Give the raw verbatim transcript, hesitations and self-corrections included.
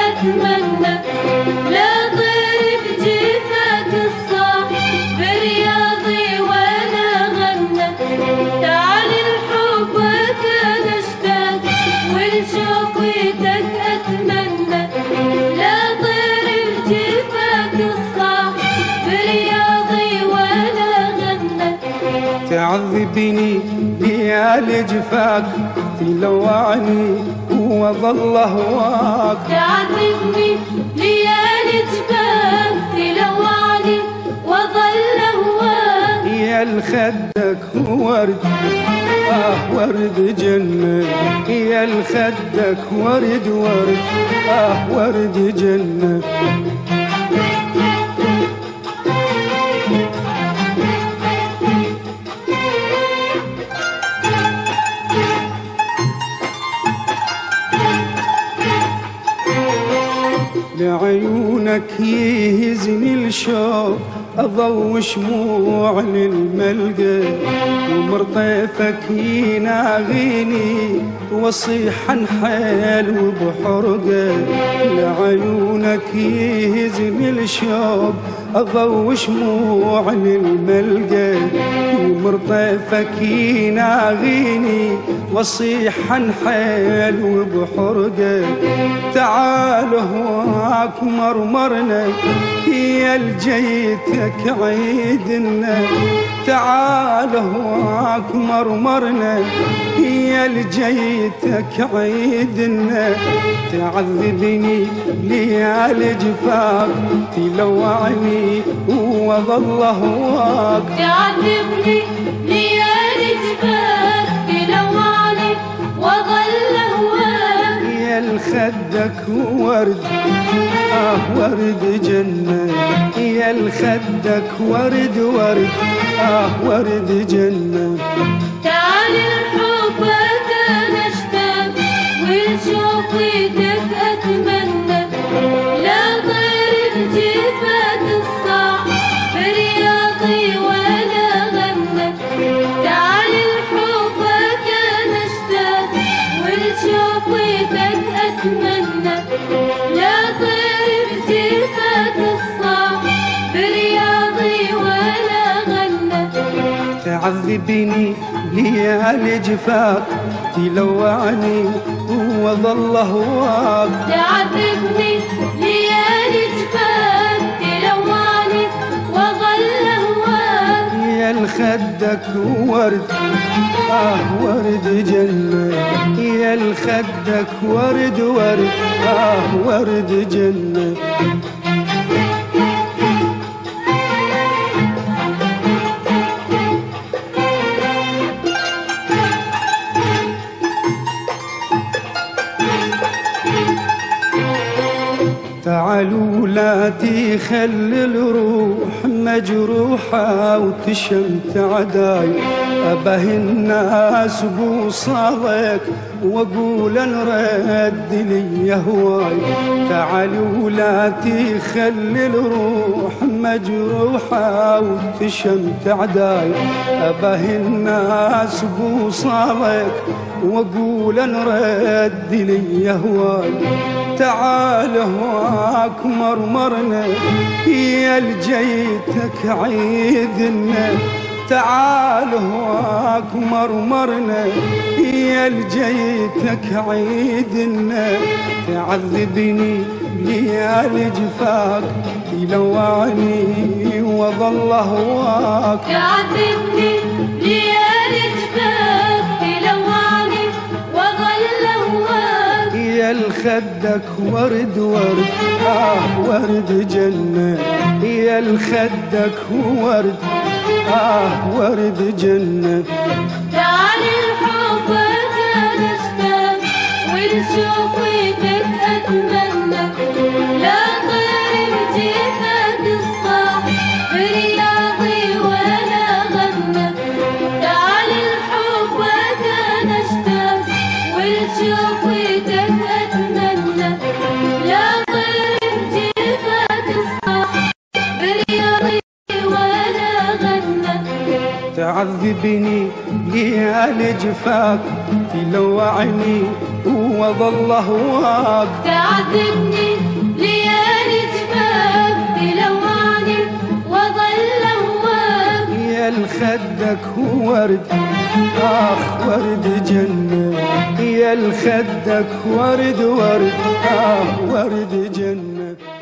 أتمنى لا ضرب جفاك الصاح برياضي ولا غنى. تعال لحبك أنا اشتاق ولشوفتك أتمنى لا ضرب جفاك الصاح برياضي ولا غنى. تعذبني ليالي جفاك تلوعني وظل هواك، تعذبني ليالي جفاك تلوعني وظل هواك. يا الخدك ورد آه ورد جنة، يا الخدك ورد ورد آه ورد جنة. لعيونك يهزني الشوق أضوي شموع للملقى، ومرطيفك يناغيني وصيح عن حال وبحرقة. لعيونك يهزني الشوق أضوي شموع للملقى، ومرطيفك يناغيني وصيح عن حال وبحرقة. تعال هواك مرمرنا يا الجيتك عيدنا، تعال هواك مرمرنا يا الجيتك عيدنا. تعذبني ليالي جفاك تلوعني وظل هواك، تعذبني ليالي جفاك تلوعني وظل هواك. يا لخدك ورد آه ورد جنة، يا لخدك ورد ورد آه ورد جنة. تعال لحبك أنا اشتاق ولشوق ايدك أتمنى لا ضرب جفاك الصاح برياضي ولا غنى. تعال لحبك أنا اشتاق ولشوق ايدك أتمنى لا ضرب جفاك الصاح برياضي ولا غنى. تعذبني ليالي جفاك تلوعني وظل هواك، تعذبني ليالي جفاك تلوعني وظل هواك. يا لخدك ورد آه ورد جنة، يا لخدك ورد ورد آه ورد جنة. تعالوا لا تخلي الروح مجروحة وتشمت عداي، أبه الناس بوصالك وأقول نرد لي هواي. تعالوا لا تخلي الروح مجروحة وتشمت عداي، أبه الناس بوصالك وأقول نرد لي هواي. تعال هواك مرمرنا يا الجيتك عيدنا، تعال هواك مرمرنا يا الجيتك عيدنا. تعذبني ليالي جفاك تلوعني وظل هواك، تعذبني ليالي جفاك تلوعني وظل هواك. يا لخدك ورد ورد آه ورد جنة، يا لخدك ورد آه ورد جنة. تعال لحبك أنا اشتاق ولشوق ايدك أتمنى لا ضرب جفاك الصاح برياضي ولا غنى. تعال لحبك أنا اشتاق ولشوق ايدك أتمنى لا ضرب جفاك الصاح برياضي. تعذبني ليالي جفاك تلوعني وظل هواك، تعذبني ورد، آخ ورد جنة يا الخدك ورد ورد، آخ ورد جنة.